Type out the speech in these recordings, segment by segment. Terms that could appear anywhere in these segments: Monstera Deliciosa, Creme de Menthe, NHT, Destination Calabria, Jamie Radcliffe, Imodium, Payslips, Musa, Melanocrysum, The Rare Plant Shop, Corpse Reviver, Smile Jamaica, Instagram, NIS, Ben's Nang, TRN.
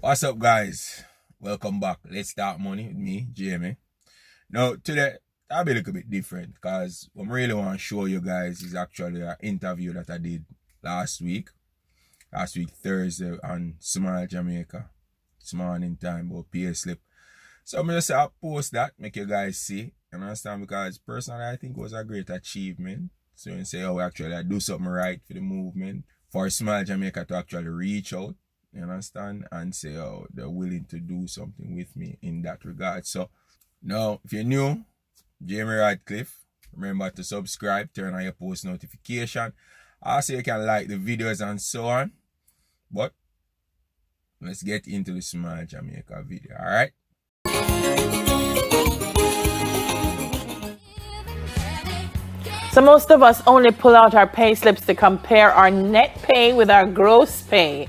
What's up, guys? Welcome back. Let's Start Money with me, Jamie. Now, today, I'll be a little bit different because what I really want to show you guys is actually an interview that I did last week, Thursday, on Smile Jamaica. This morning time, about pay slip. So, I'm just going to post that, make you guys see. You understand? Because personally, I think it was a great achievement. So, you say, oh, actually, I do something right for the movement, for Smile Jamaica to actually reach out. You understand? And say, oh, they're willing to do something with me in that regard. So, now, if you're new, Jamie Radcliffe, remember to subscribe, turn on your post notification. Also, you can like the videos and so on. But, let's get into the Smile Jamaica video, alright? So most of us only pull out our pay slips to compare our net pay with our gross pay.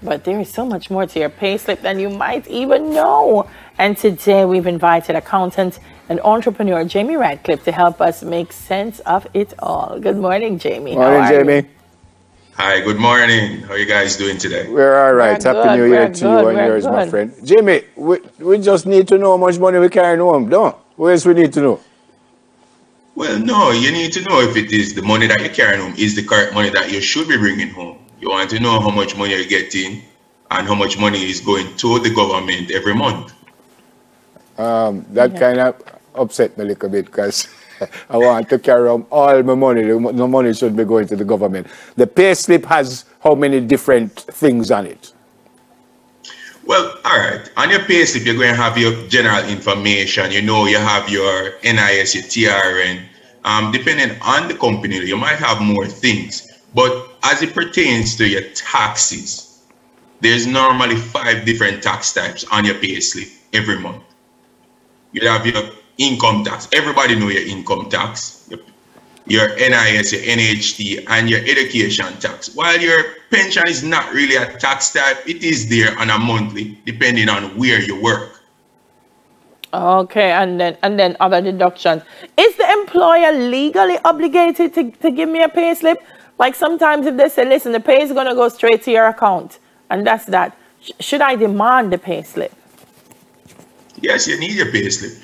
But there is so much more to your payslip than you might even know. And today we've invited accountant and entrepreneur Jamie Radcliffe to help us make sense of it all. Good morning, Jamie. Morning, Jamie. Hi, good morning. How are you guys doing today? We're all right. Happy New Year to you and yours, my friend. Jamie, we just need to know how much money we carry home. No, what else we need to know? Well, no, you need to know if it is the money that you're carrying home is the correct money that you should be bringing home. You want to know how much money you're getting and how much money is going to the government every month. That kind of upset me a little bit because I want to carry on all my money. No money should be going to the government. The pay slip has how many different things on it? Well, all right. On your pay slip, you're going to have your general information. You know, you have your NIS, your TRN. Depending on the company, you might have more things. But as it pertains to your taxes, there's normally 5 different tax types on your payslip every month. You have your income tax. Everybody knows your income tax, your NIS, your NHT, and your education tax. While your pension is not really a tax type, it is there on a monthly, depending on where you work. Okay, and then other deductions. Is the employer legally obligated to give me a payslip? Like sometimes if they say, listen, the pay is going to go straight to your account, and that's that. Should I demand the pay slip? Yes, you need your pay slip.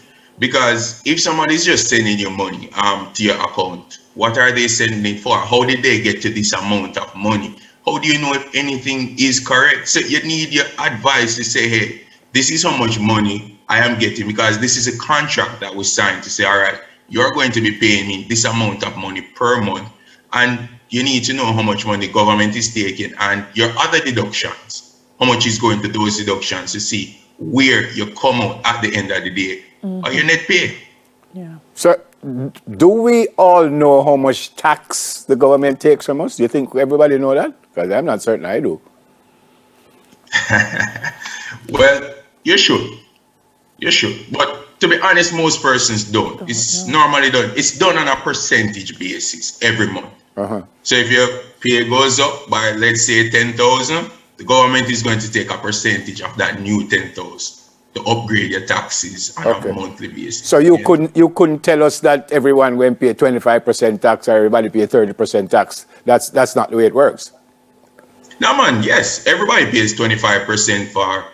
Because if somebody's just sending you money to your account, what are they sending it for? How did they get to this amount of money? How do you know if anything is correct? So you need your advice to say, hey, this is how much money I am getting, because this is a contract that was signed to say, all right, you're going to be paying me this amount of money per month. And you need to know how much money the government is taking and your other deductions, how much is going to those deductions to see where you come out at the end of the day or your net pay. Yeah. So do we all know how much tax the government takes from us? Do you think everybody know that? Because I'm not certain I do. Well, you should. You should. But to be honest, most persons don't. It's normally done. It's done on a percentage basis every month. So if your pay goes up by, let's say, 10,000, the government is going to take a percentage of that new 10,000 to upgrade your taxes on a monthly basis. So you couldn't tell us that everyone went pay 25% tax or everybody pay 30% tax. That's not the way it works. No, man. Yes, everybody pays 25% for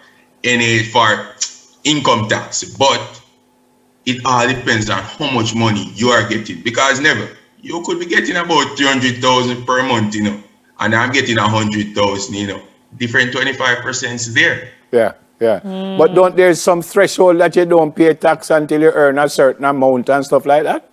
income tax, but it all depends on how much money you are getting, because you could be getting about 300,000 per month, you know, and I'm getting 100,000, you know, different 25% there. Yeah, yeah. But don't there's some threshold that you don't pay tax until you earn a certain amount and stuff like that?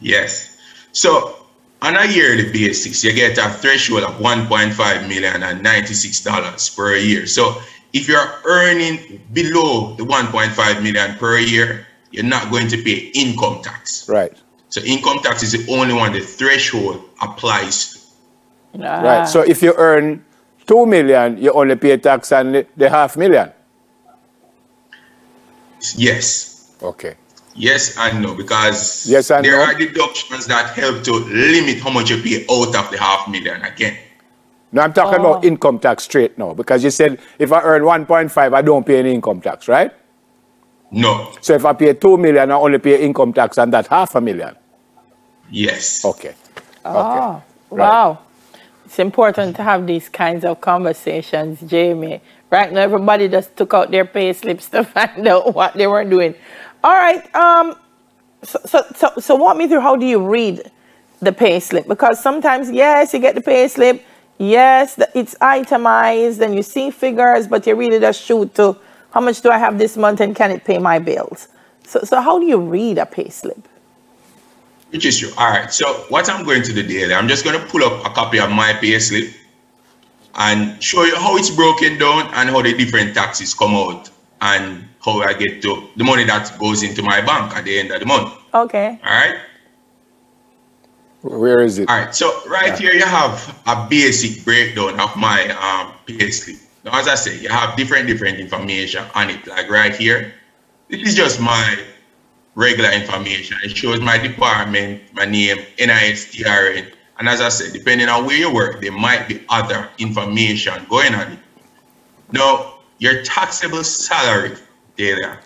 Yes. So on a yearly basis, you get a threshold of $1.5 million and $96 per year. So if you're earning below the $1.5 million per year, you're not going to pay income tax. Right. So income tax is the only one the threshold applies to. Right. So if you earn 2 million, you only pay tax on the $500,000. Yes. Okay. Yes and no, because there are deductions that help to limit how much you pay out of the $500,000 again. No, I'm talking about income tax straight now, because you said if I earn 1.5, I don't pay any income tax, right? No. So if I pay 2 million, I only pay income tax on that $500,000. Yes. Okay. Oh, okay. Wow. Right. It's important to have these kinds of conversations, Jamie. Right now, everybody just took out their pay slips to find out what they were doing. All right. So walk me through, how do you read the pay slip? Because sometimes, yes, you get the pay slip. Yes, it's itemized and you see figures, but you really just shoot to how much do I have this month and can it pay my bills? So how do you read a pay slip? Which is true. All right. So what I'm going to do today, I'm just going to pull up a copy of my pay slip and show you how it's broken down and how the different taxes come out and how I get to the money that goes into my bank at the end of the month. Okay. All right. Where is it? All right. So right here, you have a basic breakdown of my pay slip. Now, as I say, you have different information on it. Like right here, this is just my regular information. It shows my department, my name, NIS, TRN. And as I said, depending on where you work, there might be other information going on it. Now, your taxable salary there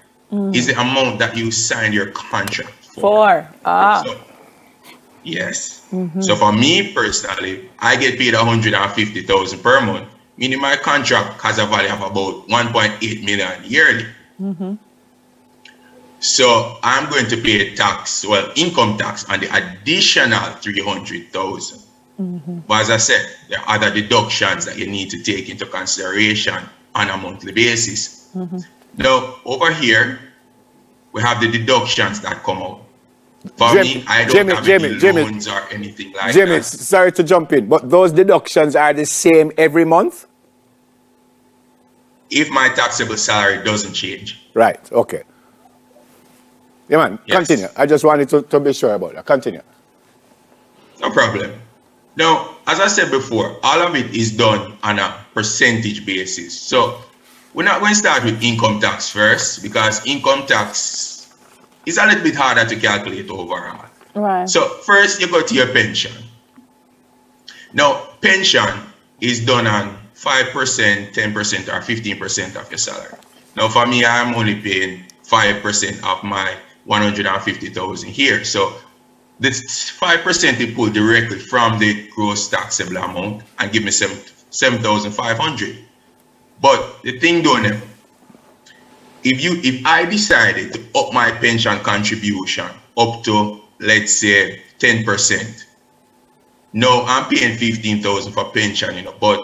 is the amount that you signed your contract for. So, yes. So for me personally, I get paid $150,000 per month, meaning my contract has a value of about $1.8 million yearly. So I'm going to pay tax, well, income tax on the additional $300,000. But as I said, there are other deductions that you need to take into consideration on a monthly basis. Now, over here, we have the deductions that come out. For me, I don't have any loans or anything like that. Jamie, sorry to jump in, but those deductions are the same every month? If my taxable salary doesn't change. Right, okay. Yeah, man, continue. I just wanted to be sure about that. Continue. No problem. Now, as I said before, all of it is done on a percentage basis. So we're not going to start with income tax first, because income tax is a little bit harder to calculate overall. Right. So first, you go to your pension. Now, pension is done on 5%, 10%, or 15% of your salary. Now, for me, I'm only paying 5% of my 150,000 here. So this 5% they pull directly from the gross taxable amount and give me 7,500. But the thing doing it, if I decided to up my pension contribution up to, let's say, 10%, no, I'm paying 15,000 for pension, you know, but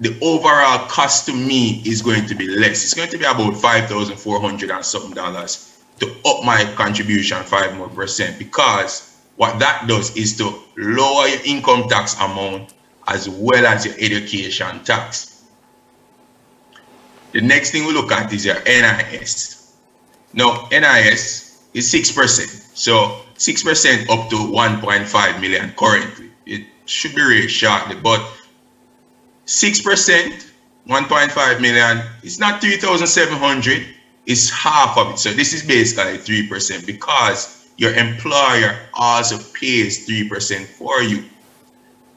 the overall cost to me is going to be less. It's going to be about $5,400 and something to up my contribution 5% more, because what that does is to lower your income tax amount as well as your education tax. The next thing we look at is your NIS. Now, NIS is 6%. So 6% up to 1.5 million currently. It should be raised shortly, but 6%, 1.5 million, it's not 3,700, it's half of it. So this is basically 3%, because your employer also pays 3% for you.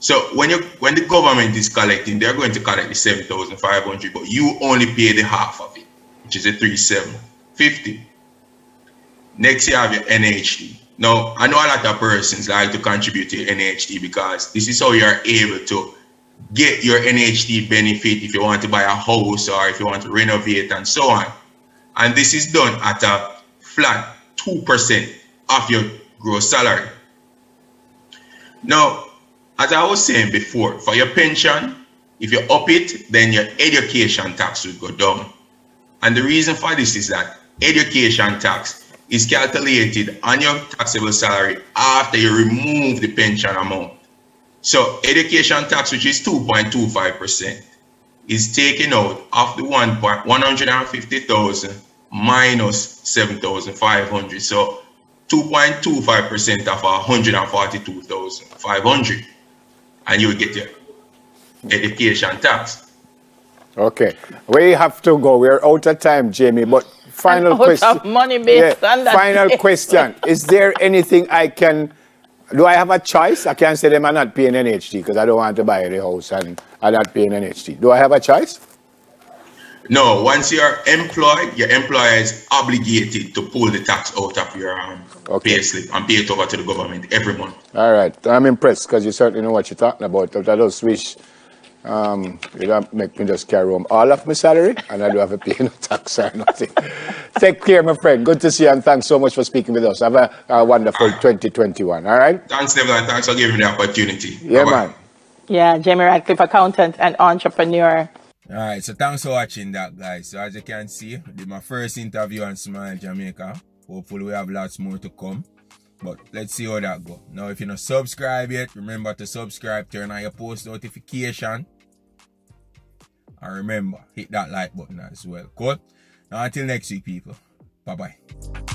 So when the government is collecting, they're going to collect the 7,500, but you only pay the half of it, which is the 3,750. Next, you have your NHT. Now, I know a lot of persons like to contribute to your NHT, because this is how you're able to get your NHT benefit if you want to buy a house or if you want to renovate and so on. And this is done at a flat 2% of your gross salary. Now, as I was saying before, for your pension, if you up it, then your education tax would go down. And the reason for this is that education tax is calculated on your taxable salary after you remove the pension amount. So education tax, which is 2.25%, is taken out of the 150,000 minus 7,500. So 2.25% of 142,500, and you get your education tax. Okay, we have to go. We're out of time, Jamie. But final question. Final question: is there anything I can? Do I have a choice? I can't say them I'm not paying NHT because I don't want to buy the house and I'm not paying NHT. Do I have a choice? No. Once you're employed, your employer is obligated to pull the tax out of your pay slip and pay it over to the government every month. All right. I'm impressed because you certainly know what you're talking about. I just wish You don't make me just carry home all of my salary, and I don't have to pay no tax or nothing. Take care, my friend. Good to see you, and thanks so much for speaking with us. Have a wonderful 2021, all right? Thanks, Devon, and thanks for giving me the opportunity. Yeah, man. Yeah, Jamie Radcliffe, accountant and entrepreneur. All right, so thanks for watching that, guys. So as you can see, this is my first interview on Smile Jamaica. Hopefully, we have lots more to come. But let's see how that go. Now, if you're not subscribed yet, remember to subscribe, turn on your post notification. And remember, hit that like button as well. Cool? Now, until next week, people. Bye-bye.